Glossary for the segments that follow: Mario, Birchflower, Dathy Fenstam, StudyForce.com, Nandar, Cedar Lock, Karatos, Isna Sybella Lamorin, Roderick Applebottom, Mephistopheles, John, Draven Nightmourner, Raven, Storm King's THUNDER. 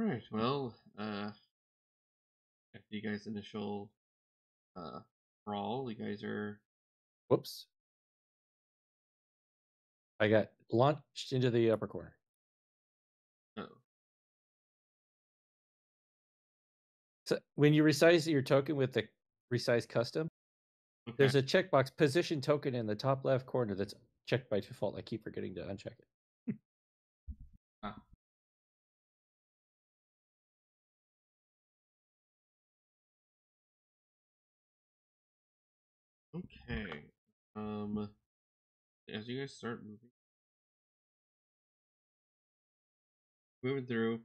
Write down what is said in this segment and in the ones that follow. Alright, well, after you guys' initial brawl, you guys are... Whoops. I got launched into the upper corner. Uh-oh. So when you resize your token with the resize custom, okay, there's a checkbox position token in the top left corner that's checked by default. I keep forgetting to uncheck it. Wow. Okay. As you guys start moving through.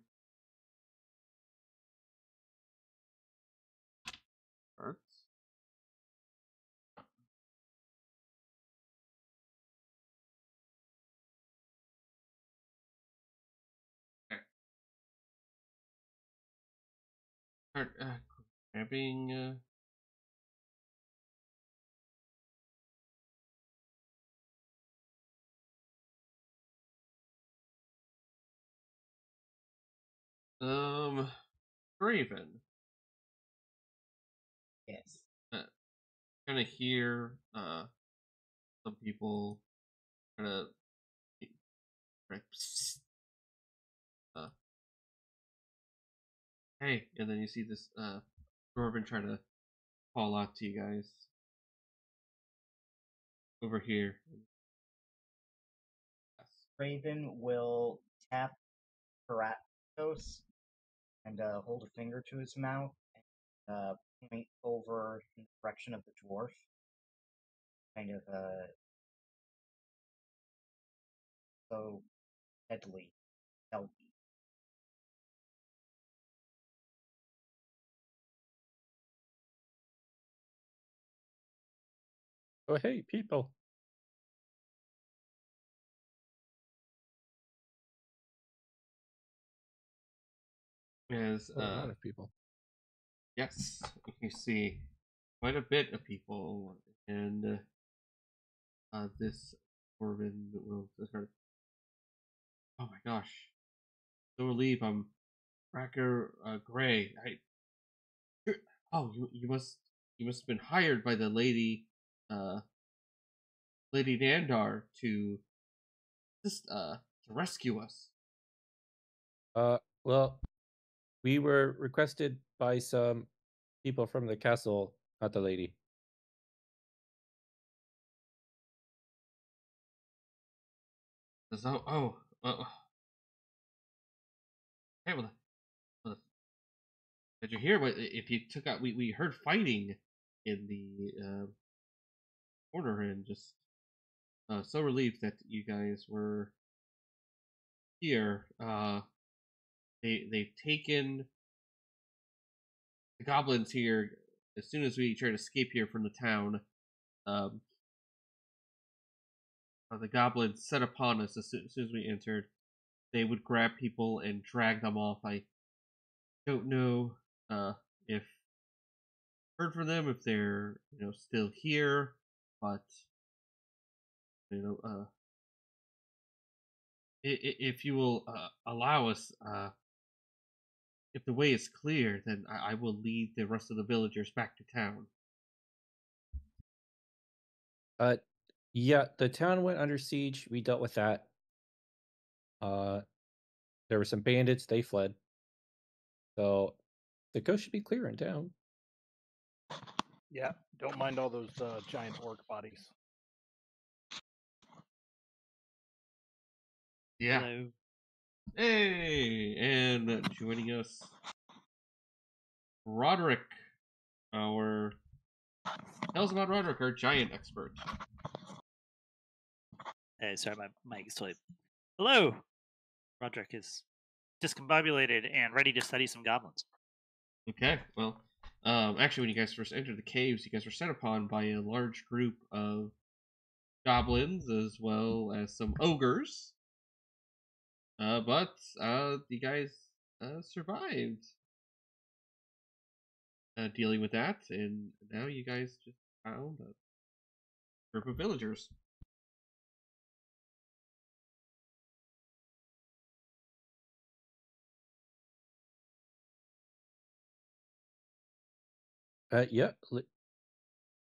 Start grabbing Draven. Yes. Kind of hear some people kind of hey, and then you see this Draven trying to call out to you guys over here. Raven will tap Karatos and hold a finger to his mouth and point over in the direction of the dwarf. Kind of so deadly. Oh, hey, people. There's a lot of people. Yes, you see quite a bit of people, and this Corbin will start. Oh my gosh, so relieved. I'm Cracker Gray. You must have been hired by the lady. Lady Nandar to just to rescue us. Well, we were requested by some people from the castle, not the lady. So, hey, well, did you hear? If you took out, we heard fighting in the. Order and just so relieved that you guys were here. They've taken the goblins here as soon as we try to escape here from the town. The goblins set upon us as soon as we entered. They would grab people and drag them off. I don't know if heard from them, if they're still here. But if you will allow us, if the way is clear, then I will lead the rest of the villagers back to town. Yeah, the town went under siege. We dealt with that. There were some bandits. They fled. So the coast should be clear in town. Yeah. Don't mind all those giant orc bodies. Yeah. Hello. Hey! And joining us, Roderick, our... Tell us about Roderick, our giant expert. Sorry, my mic is totally... Hello! Roderick is discombobulated and ready to study some goblins. Okay, well... actually, when you guys first entered the caves, you guys were set upon by a large group of goblins as well as some ogres. But you guys survived dealing with that, and now you guys just found a group of villagers. Yeah.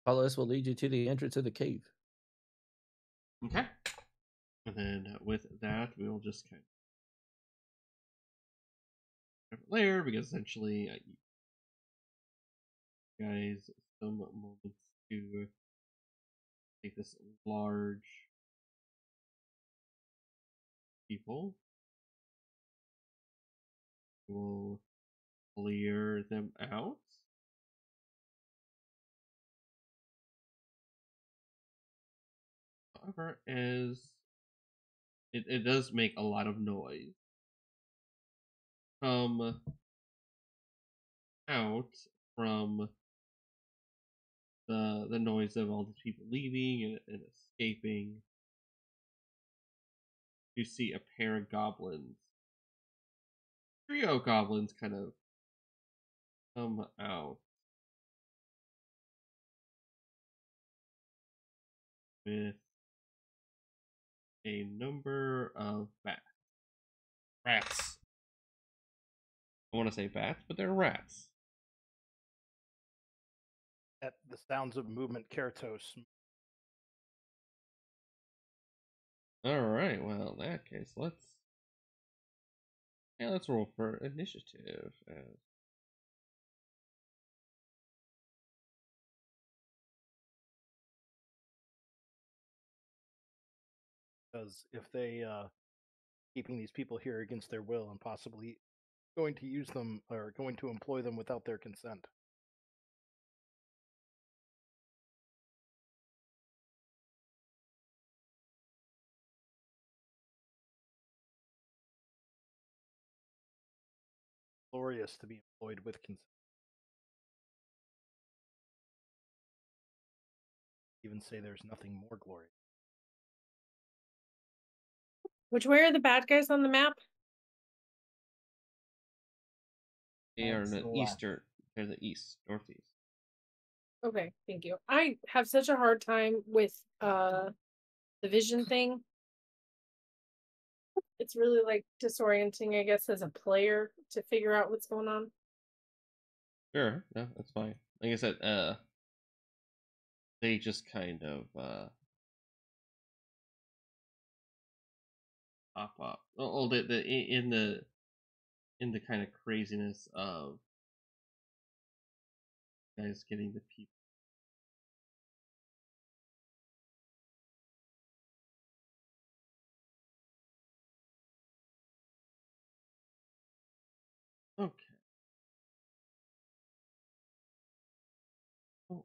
Follow us. We'll lead you to the entrance of the cave. Okay. And then with that, we'll just kind of different layer because essentially, you guys, some moments to take this large people. We'll clear them out. However, as it does make a lot of noise. Come out from the noise of all the people leaving and escaping. You see a pair of goblins. Trio goblins kind of come out with a number of bats. Rats. I want to say bats, but they're rats. At the sounds of movement, Karatos. All right. Well, in that case, let's roll for initiative. Because if they keeping these people here against their will and possibly going to use them or going to employ them without their consent. Glorious to be employed with consent. Even say there's nothing more glorious. Which way are the bad guys on the map? They are the eastern. They're the east, northeast. Okay, thank you. I have such a hard time with the vision thing. It's really like disorienting, I guess, as a player to figure out what's going on. Sure, no, that's fine. Like I said, they just kind of pop up. Oh, in the kind of craziness of guys getting the people. Okay. Oh.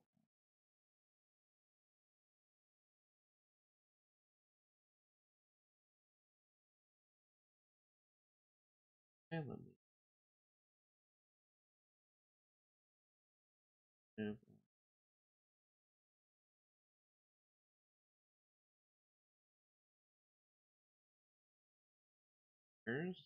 And let me here's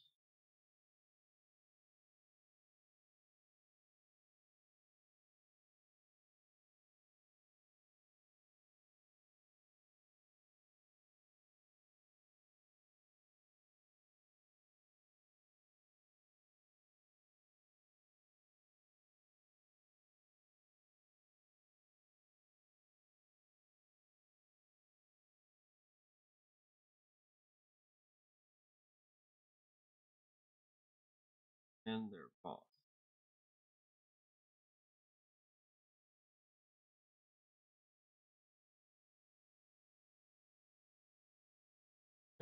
and their boss.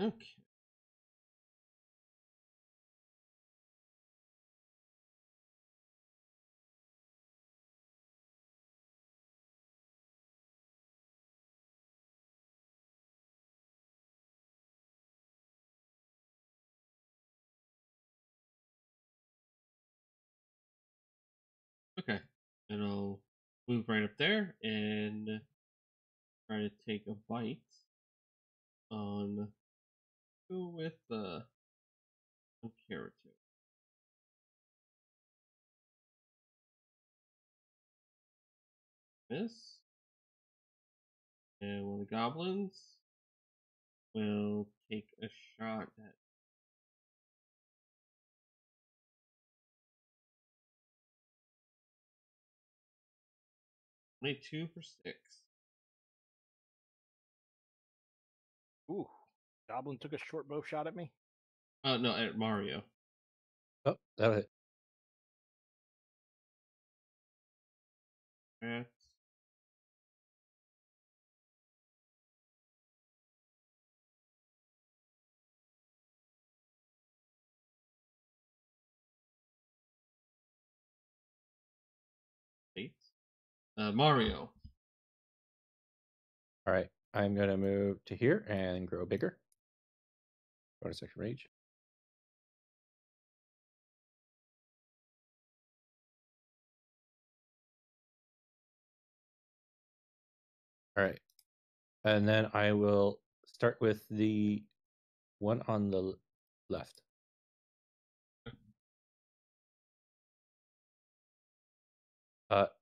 Okay. Okay, it'll move right up there and try to take a bite on who with the character. Miss. And one of the goblins will take a shot at. Only 2 for 6. Ooh. Goblin took a short bow shot at me? Oh, no, at Mario. Oh, that was it. Yeah. Mario. All right, I'm going to move to here and grow bigger. Bonus section rage. All right, and then I will start with the one on the left.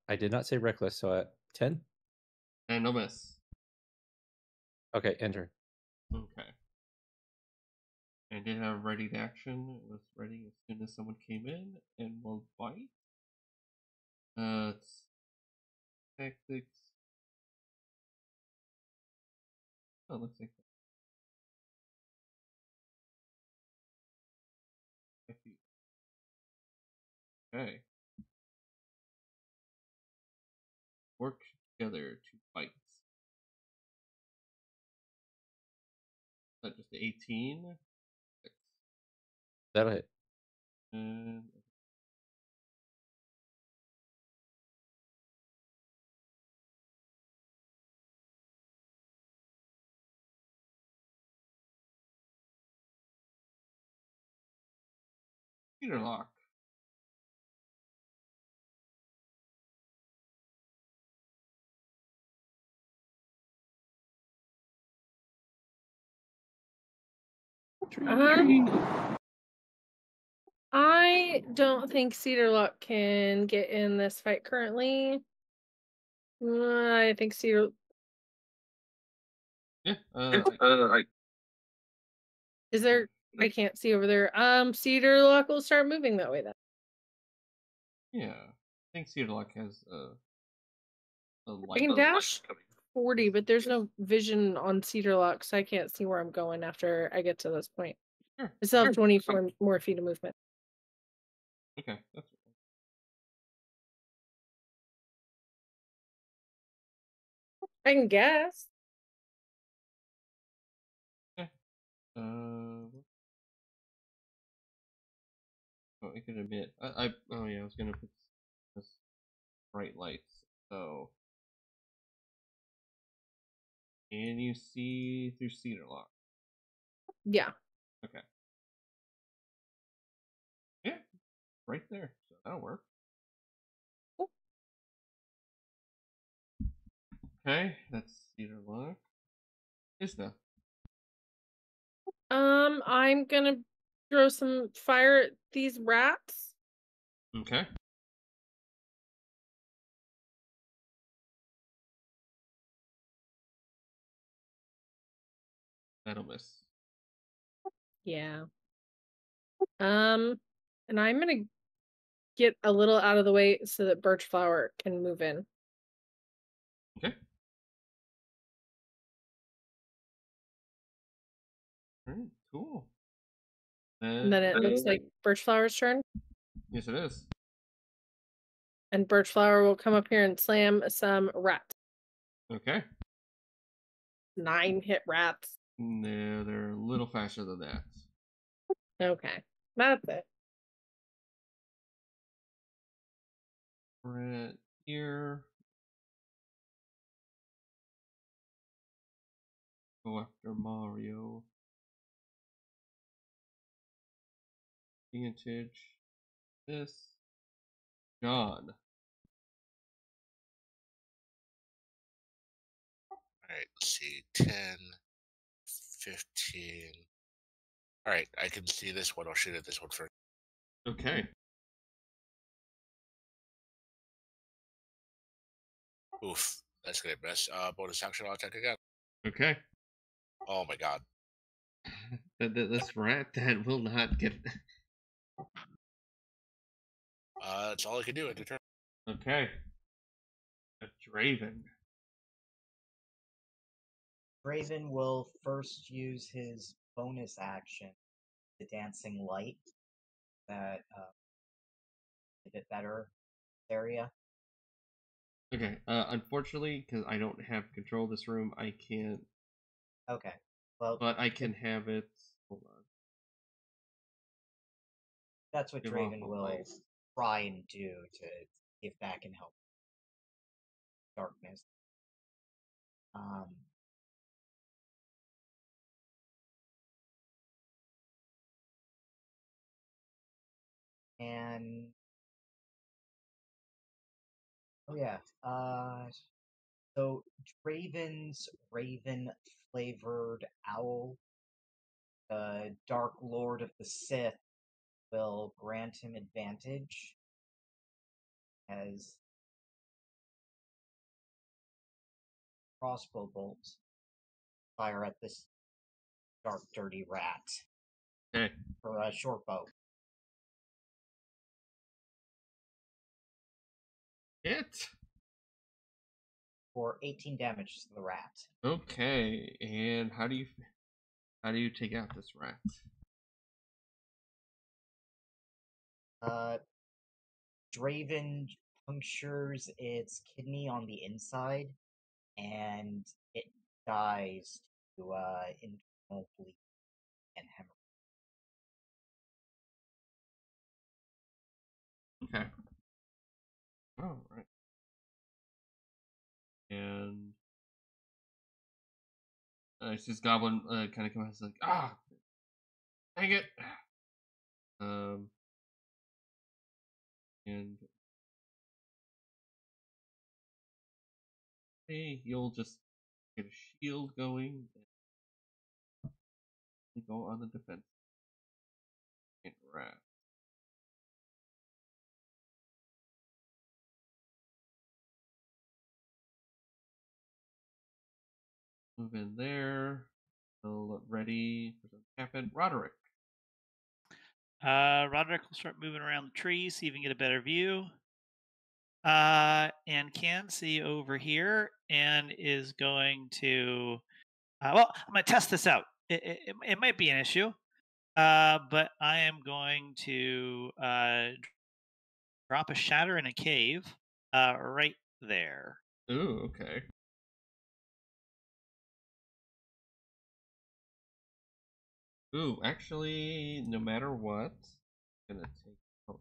I did not say reckless, so at 10? And no miss. Okay, enter. Okay. I did have ready to action. It was ready as soon as someone came in, and we'll fight. It's tactics. Oh, looks like that. Okay. Work together to fight. Is that just 18? That'll hit. And... Cedar Lock. I don't think Cedar Lock can get in this fight currently. I think Cedar. Yeah. Is there? I can't see over there. Cedar Lock will start moving that way then. Yeah, I think Cedar Lock has a light. I can dash 40, but there's no vision on Cedar Lock, so I can't see where I'm going after I get to this point. Sure, I still have 24 more feet of movement. Okay, that's right. I can guess. Okay. Oh, I can admit. Oh yeah, I was gonna put this bright lights. So. Can you see through Cedar Lock? Yeah. Okay. Yeah, right there. So that'll work. Cool. Okay, that's Cedar Lock. Isna. I'm gonna throw some fire at these rats. Okay. That'll miss. Yeah. And I'm gonna get a little out of the way so that Birchflower can move in. Okay. All right, cool. And then it looks like Birchflower's turn. Yes, it is. And Birchflower will come up here and slam some rats. Okay. 9 hit rats. No, they're a little faster than that. Okay. That's it. Right here. Go after Mario. Vantage. This. John. Alright, let's see. 10. 15. All right, I can see this one. I'll shoot at this one first. Okay. Oof, that's gonna mess. Bonus action, I'll attack again. Okay. Oh my god. This rat that will not get. That's all I can do at the turn. Okay. Draven. Draven will first use his bonus action, the Dancing Light, that a bit better area. Okay, unfortunately, because I don't have control of this room, I can't. Okay, well. But I can have it. Hold on. That's what Draven will try and do to give back and help darkness. And oh yeah, so Draven's raven-flavored owl, the Dark Lord of the Sith, will grant him advantage as crossbow bolts fire at this dark, dirty rat for a short bow. It for 18 damage to the rat. Okay, and how do you take out this rat? Draven punctures its kidney on the inside, and it dies to internal bleed and hemorrhage. Okay. Oh, right. And I see this goblin kind of comes like, ah, dang it. And hey, you'll just get a shield going and go on the defense and wrap. Move in there. Still ready for something to happen. Roderick. Roderick will start moving around the tree, see if he can get a better view. And can see over here, and is going to. Well, I'm going to test this out. It might be an issue, but I am going to drop a shatter in a cave right there. Ooh, okay. Ooh, actually, no matter what, I'm gonna take out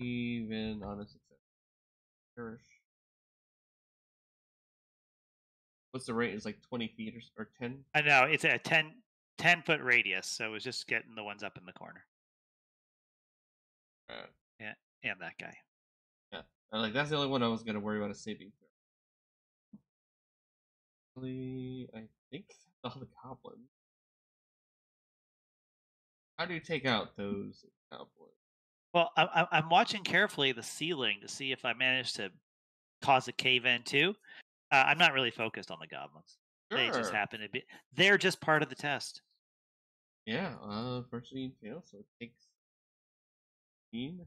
even on a success. Perish. What's the rate? It's like 20 feet or 10? I know, it's a 10-foot radius, so it's just getting the ones up in the corner. And that guy. Yeah, I like that's the only one I was gonna worry about a saving throw. I think all the goblins. How do you take out those goblins? Well, I'm watching carefully the ceiling to see if I manage to cause a cave in too. I'm not really focused on the goblins. Sure. They just happen to be. They're just part of the test. Yeah, unfortunately, you know, so it takes 15.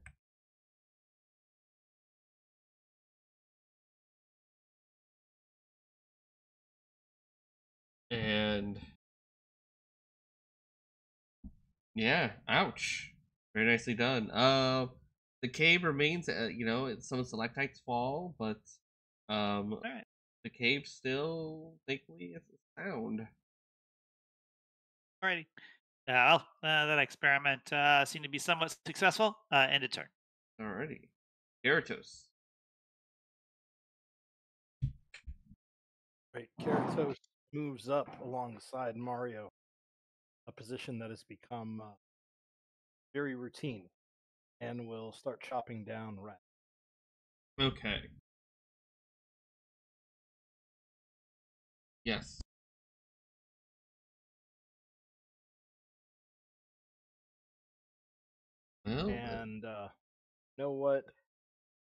And yeah, ouch! Very nicely done. The cave remains. You know, some stalactites fall, but right. The cave still, thankfully, is sound. Alrighty. Well, that experiment seemed to be somewhat successful. End of turn. Alrighty, Karatos. Right, Karatos moves up alongside Mario, a position that has become very routine, and will start chopping down rats. Okay. Yes. Well, and you know what?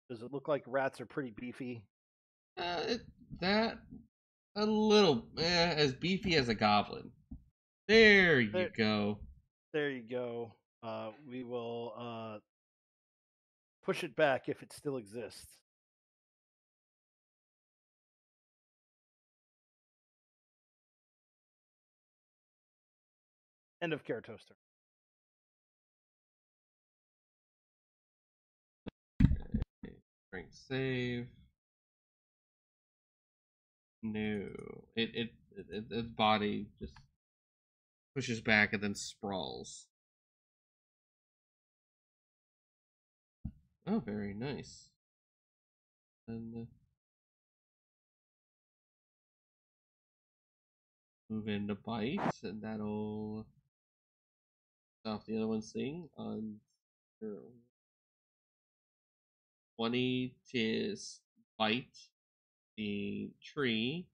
Does it look like rats are pretty beefy? A little, as beefy as a goblin. There you go. We will Push it back if it still exists. End of Karatos' turn. Save. No, its body just pushes back and then sprawls. Oh, very nice. And move into bite, and that'll off the other one's thing on 20 to bite the tree,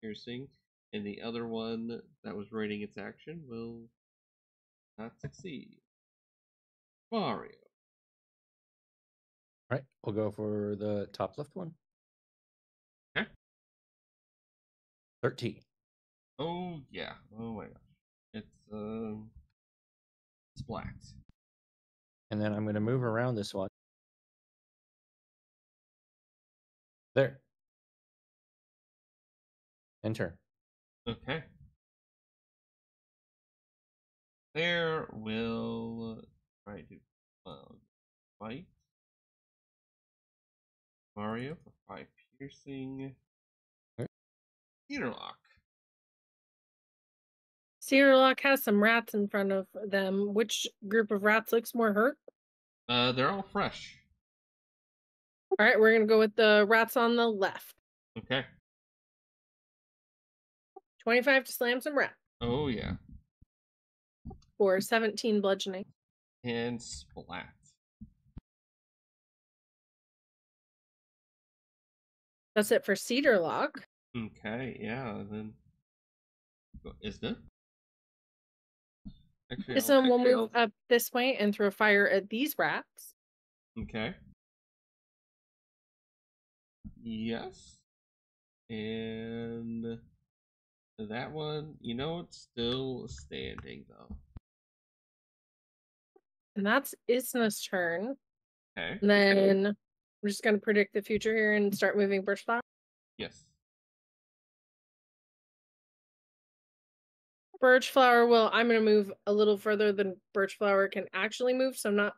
piercing, and the other one that was raiding its action will not succeed. Mario. Alright, we'll go for the top left one. Okay. 13. Oh, yeah. Oh, my gosh. It's, it's black. And then I'm going to move around this one. There. Enter. Okay. There will try to fight Mario for 5 piercing. Cedar Lock. Cedar Lock has some rats in front of them. Which group of rats looks more hurt? They're all fresh. All right, we're going to go with the rats on the left. Okay. 25 to slam some rats. Oh, yeah. For 17 bludgeoning. And splat. That's it for Cedar Lock. Okay, yeah. And then Isna. Isna will move up this way and throw fire at these rats. Okay. Yes, and that one, you know, it's still standing though. And that's Isna's turn. Okay. And then we're just going to predict the future here and start moving Birchflower. Yes. Birchflower will. I'm going to move a little further than Birchflower can actually move, so I'm not.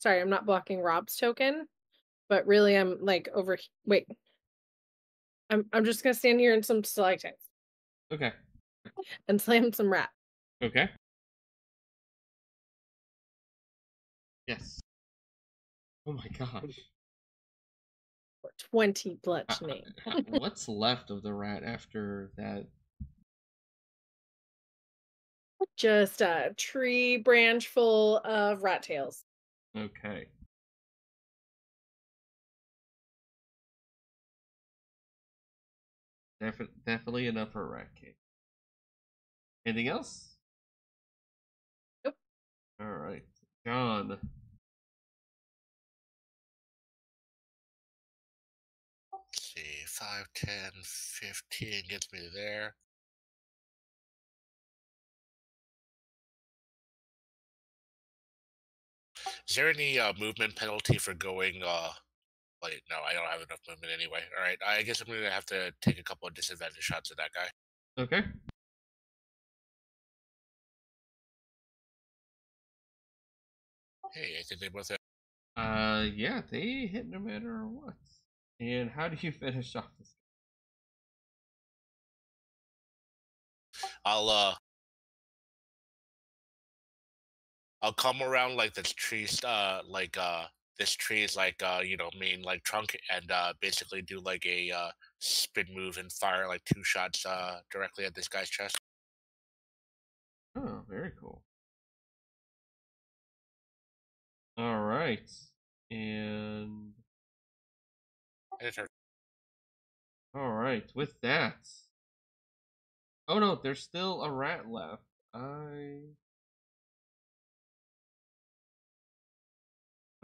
Sorry, I'm not blocking Rob's token. But really, I'm like over. Wait, I'm just gonna stand here in some stalactites. Okay. And slam some rats. Okay. Yes. Oh my gosh. 20 bludgeoning. What's left of the rat after that? Just a tree branch full of rat tails. Okay. Definitely enough for a rat cake. Anything else? Nope. Alright. John. Let's see. 5, 10, 15 gets me there. Is there any movement penalty for going... Wait, no, I don't have enough movement anyway. All right, I guess I'm going to have to take a couple of disadvantage shots at that guy. Okay. Hey, I think they both hit. Yeah, they hit no matter what. And how do you finish off this guy? I'll come around like the trees, this tree is like, you know, main like trunk, and basically do like a spin move and fire like 2 shots directly at this guy's chest. Oh, very cool. All right, and it's her. All right, with that. Oh no, there's still a rat left.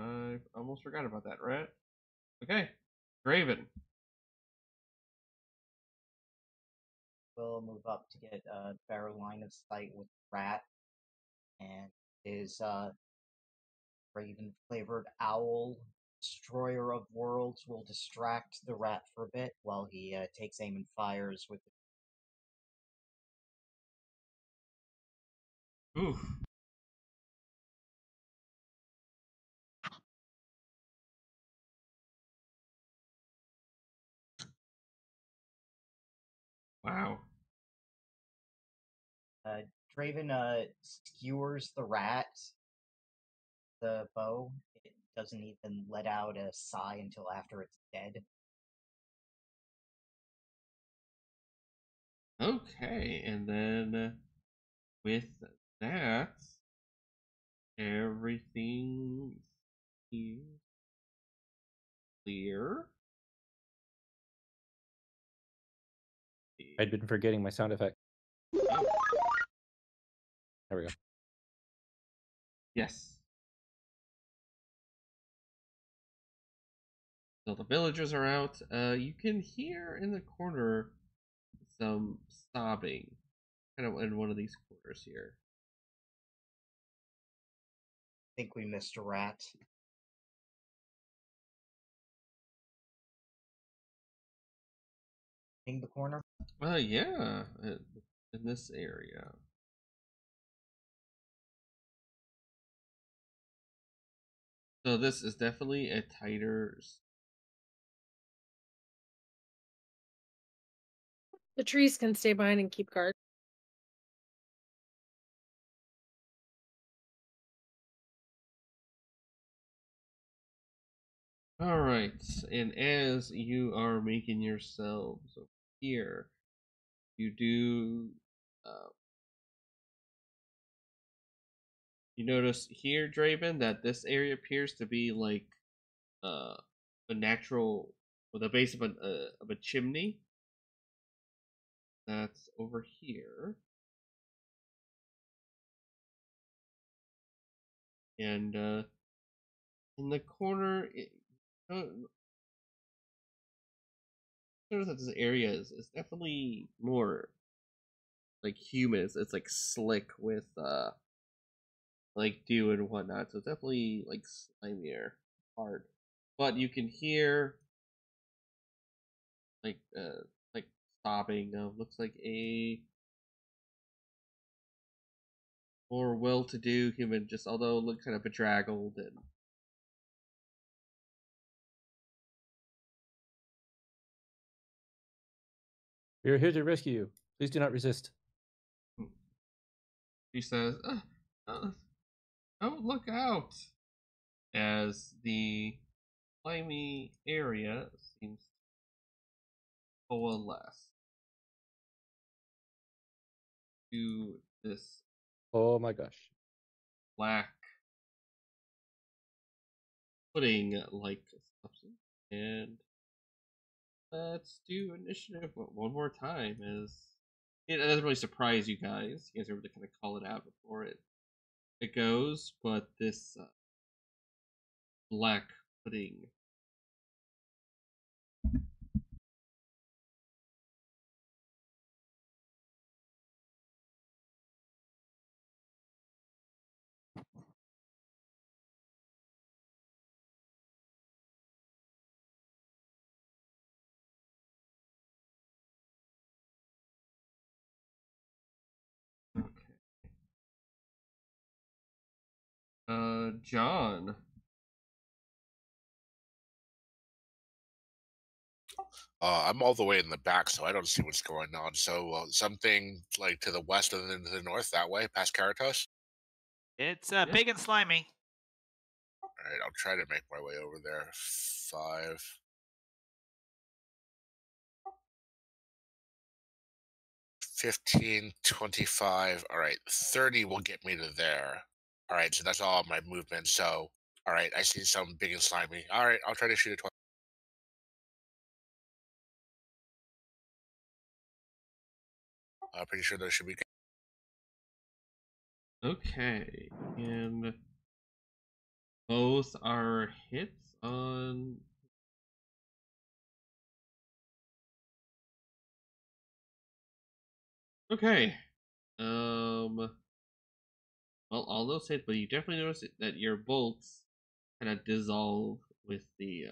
I almost forgot about that, right? Okay. Draven. We'll move up to get a better line of sight with Rat and his Raven-flavored owl, destroyer of worlds, will distract the rat for a bit while he takes aim and fires with it. Oof. Wow. Draven skewers the rat, the bow. It doesn't even let out a sigh until after it's dead. Okay, and then with that, everything is clear. I'd been forgetting my sound effect. Oh. There we go. Yes. So the villagers are out. You can hear in the corner some sobbing. Kind of in one of these corners here. I think we missed a rat. In the corner? Yeah. In this area. So this is definitely a tighter. The trees can stay behind and keep guard. All right, and as you are making yourselves over here, you do. You notice here, Draven, that this area appears to be like a natural, well, the base of a chimney. That's over here, and in the corner, notice that this area is definitely more like humid. It's like slick with like dew and whatnot, so it's definitely like slimier, hard. But you can hear like sobbing of looks like a more well-to-do human, just although look kind of bedraggled and we are here to rescue you. Please do not resist. She says, "Oh, look out!" As the slimy area seems to coalesce to this. Oh my gosh! Black pudding-like substance, and let's do initiative one more time. As it doesn't really surprise you guys. You guys are able to kind of call it out before it goes, but this black pudding John. I'm all the way in the back, so I don't see what's going on. So something like to the west and then to the north that way, past Karatos? It's big and slimy. All right, I'll try to make my way over there. 5. Fifteen, 25, all right, 30 will get me to there. All right, so that's all my movement. So, all right, I see something big and slimy. All right, I'll try to shoot it twice. I'm pretty sure those should be. Okay, and both are hits on. Okay, Well, all those hit, but you definitely notice that your bolts kind of dissolve with the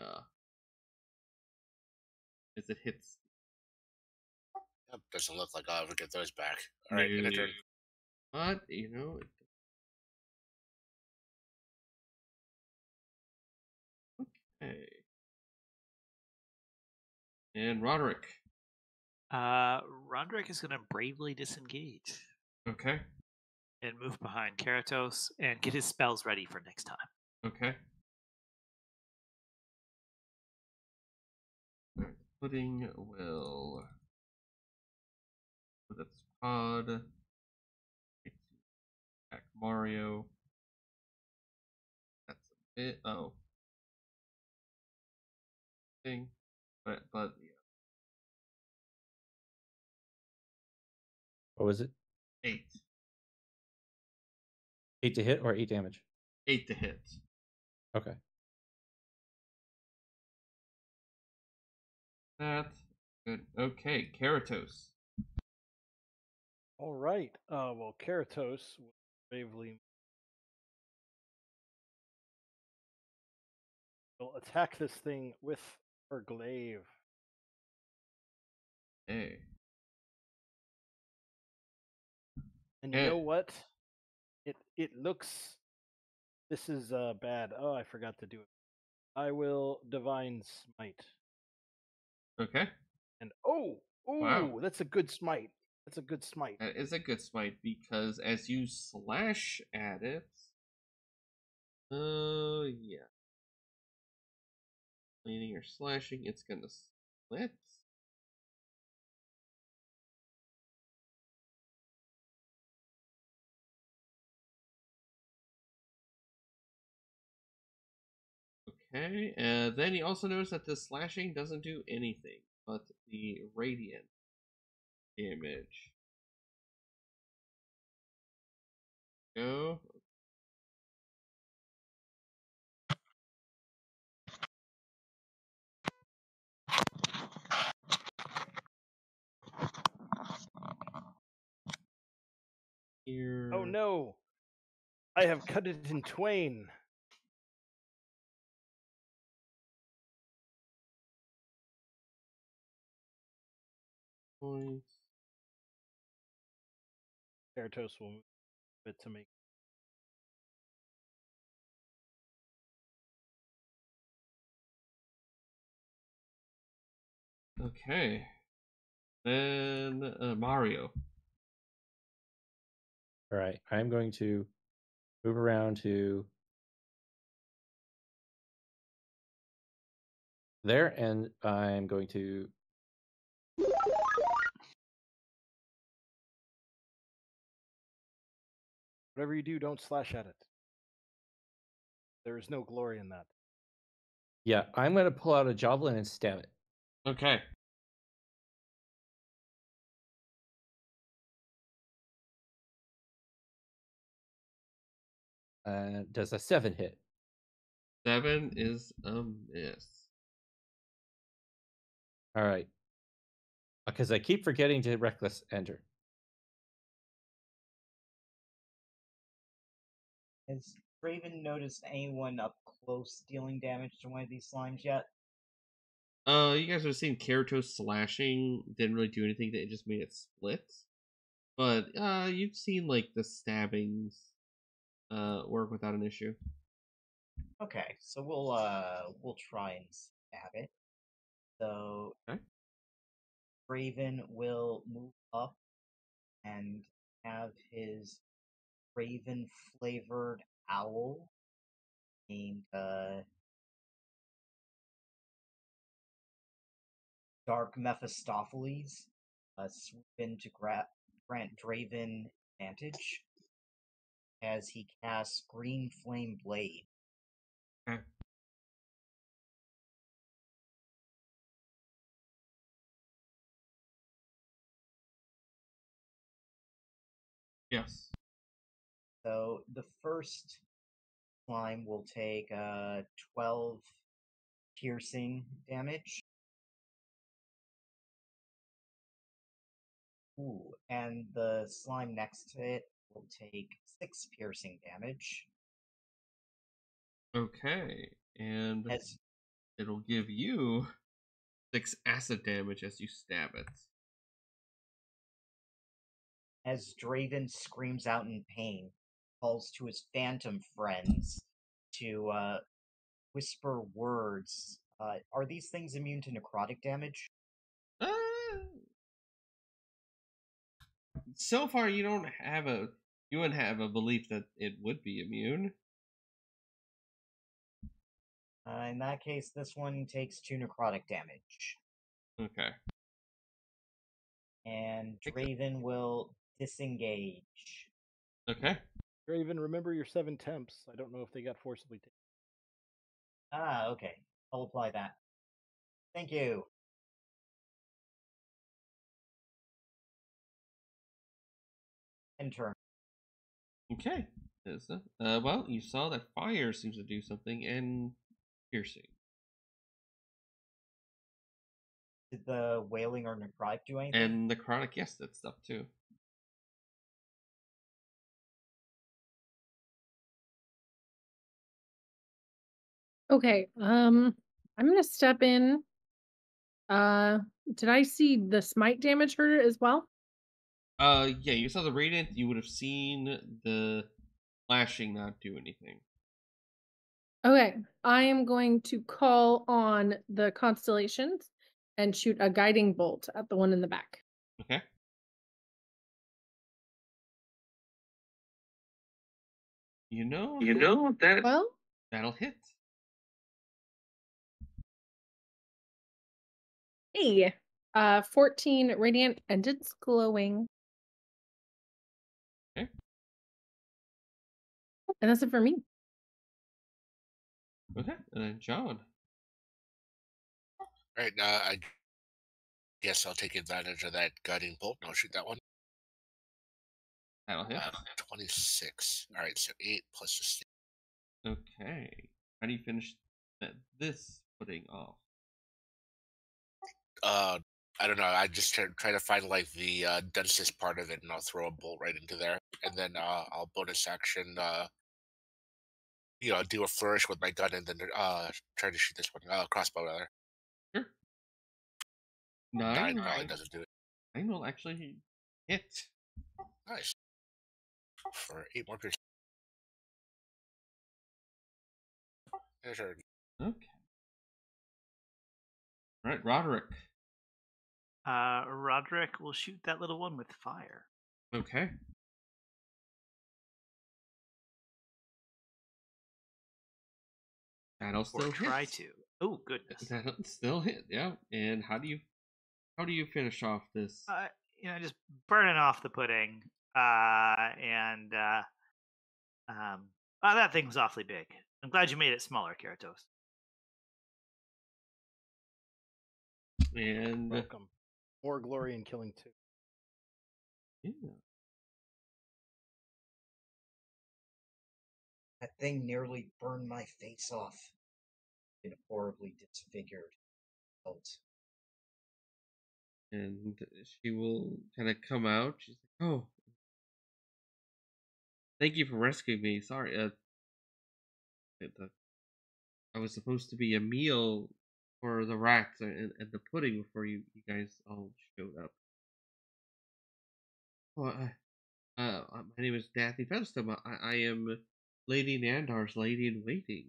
as it hits. That doesn't look like I'll ever get those back. All right, end of turn. But you know, okay. And Roderick. Roderick is going to bravely disengage. Okay. And move behind Karatos and get his spells ready for next time. Okay. Alright, pudding will put up his pod. Attack Mario. That's a bit. Oh. Thing. But yeah. What was it? 8. 8 to hit or 8 damage? 8 to hit. Okay. That's good. Okay, Karatos. All right. Well, Karatos will bravely will attack this thing with her glaive. Hey. And you know what? It looks. This is bad. Oh, I forgot to do it. I will divine smite. Okay. And wow. That's a good smite. That's a good smite. That is a good smite because as you slash at it, yeah, leaning or slashing, it's gonna split. Okay, then you also notice that the slashing doesn't do anything, but the radiant damage. Go. Here. Oh no! I have cut it in twain! Points. Karatos will move a bit to make. Okay. Then Mario. All right, I'm going to move around to there, and I'm going to. Whatever you do, don't slash at it. There is no glory in that. Yeah, I'm going to pull out a javelin and stab it. Okay. Does a 7 hit? 7 is a miss. All right. Because I keep forgetting to reckless enter. Has Raven noticed anyone up close dealing damage to one of these slimes yet? You guys have seen Karatos slashing didn't really do anything, that it just made it split. But you've seen like the stabbings work without an issue. Okay, so we'll try and stab it. So okay. Raven will move up and have his Raven flavored owl named Dark Mephistopheles swoop in to grant Draven advantage as he casts Green Flame Blade. Okay. Yes. So the first slime will take 12 piercing damage. Ooh, and the slime next to it will take 6 piercing damage. Okay, and yes, it'll give you 6 acid damage as you stab it. As Draven screams out in pain, calls to his phantom friends to whisper words. Are these things immune to necrotic damage? So far, you wouldn't have a belief that it would be immune. In that case, this one takes 2 necrotic damage. Okay. And Draven will disengage. Okay. Draven, remember your 7 temps. I don't know if they got forcibly taken. Ah, okay. I'll apply that. Thank you. End turn. Okay. Well, you saw that fire seems to do something, and piercing. Did the wailing or necrotic do anything? And necrotic, yes, that stuff too. Okay, I'm gonna step in. Did I see the smite damage hurt as well? Yeah, you saw the radiant. You would have seen the lashing not do anything. Okay, I am going to call on the constellations and shoot a guiding bolt at the one in the back. Okay. Well, that'll hit. Hey, 14 radiant, and it's glowing. Okay. And that's it for me. Okay, and then John. All right, I guess I'll take advantage of that guiding bolt, and I'll shoot that one. That'll hit. 26. All right, so 8 plus the... Okay. How do you finish this putting off? I don't know. I just try to find like the densest part of it, and I'll throw a bolt right into there, and then I'll bonus action, do a flourish with my gun, and then try to shoot this one. Crossbow rather. Sure. 9 probably doesn't do it. 9 will actually hit. Nice. For 8 more piercing. Okay. All right, Roderick. Roderick will shoot that little one with fire. Okay. That'll still try to. Oh goodness. That'll still hit. Yeah. And how do you finish off this? Just burning off the pudding. That thing was awfully big. I'm glad you made it smaller, Karatos. And welcome. More glory in killing 2. Yeah. That thing nearly burned my face off. Been horribly disfigured. And she will kind of come out. She's like, "Oh, thank you for rescuing me. Sorry, I was supposed to be a meal for the rats and the pudding before you guys all showed up. Well, my name is Dathy Fenstam. I am Lady Nandar's lady-in-waiting.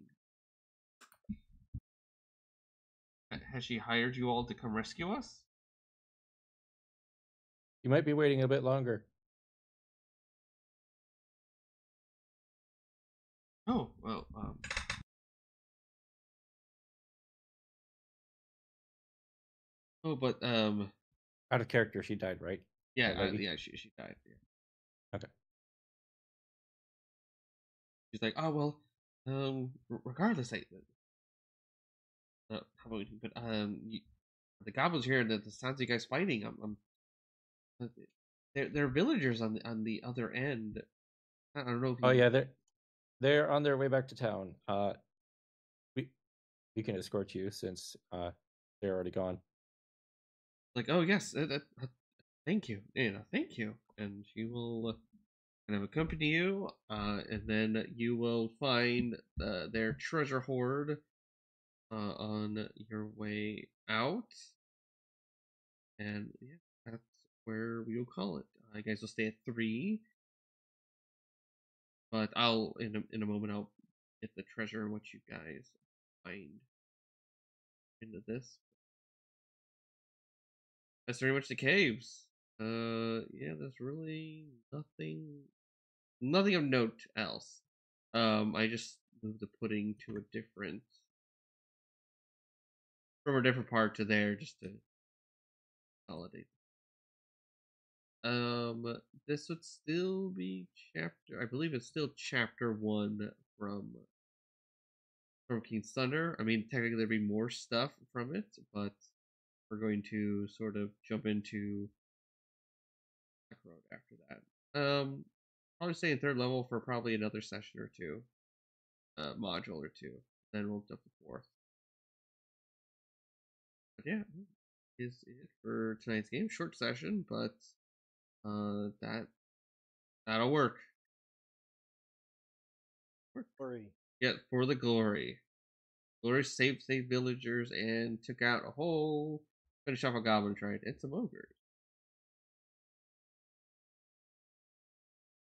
Has she hired you all to come rescue us? You might be waiting a bit longer." Oh, well, out of character, she died, right? Yeah, she died. Yeah. Okay. She's like, regardless, the goblins here, the sounds of you guys fighting, they're villagers on the other end. I don't know. They're on their way back to town. We can escort you since they're already gone. Like, oh yes, thank you, and she will going to accompany you, and then you will find their treasure hoard on your way out. And yeah, that's where we'll call it. You guys will stay at 3. But I'll, in a moment, I'll get the treasure and what you guys find into this. That's very much the caves. Yeah, there's really nothing of note else. I just moved the pudding to a different, from a different part to there, just to consolidate. This would still be chapter, I believe it's still chapter 1 from King's Thunder. I mean, technically there'd be more stuff from it, but we're going to sort of jump into Black Road after that. I'll just stay in 3rd level for probably another session or 2, module or 2. Then we'll jump to 4th. But yeah, is it for tonight's game. Short session, but that'll work. Glory. Yeah, for the glory. Glory saved villagers and took out a whole, finish off a goblin tribe and some ogres.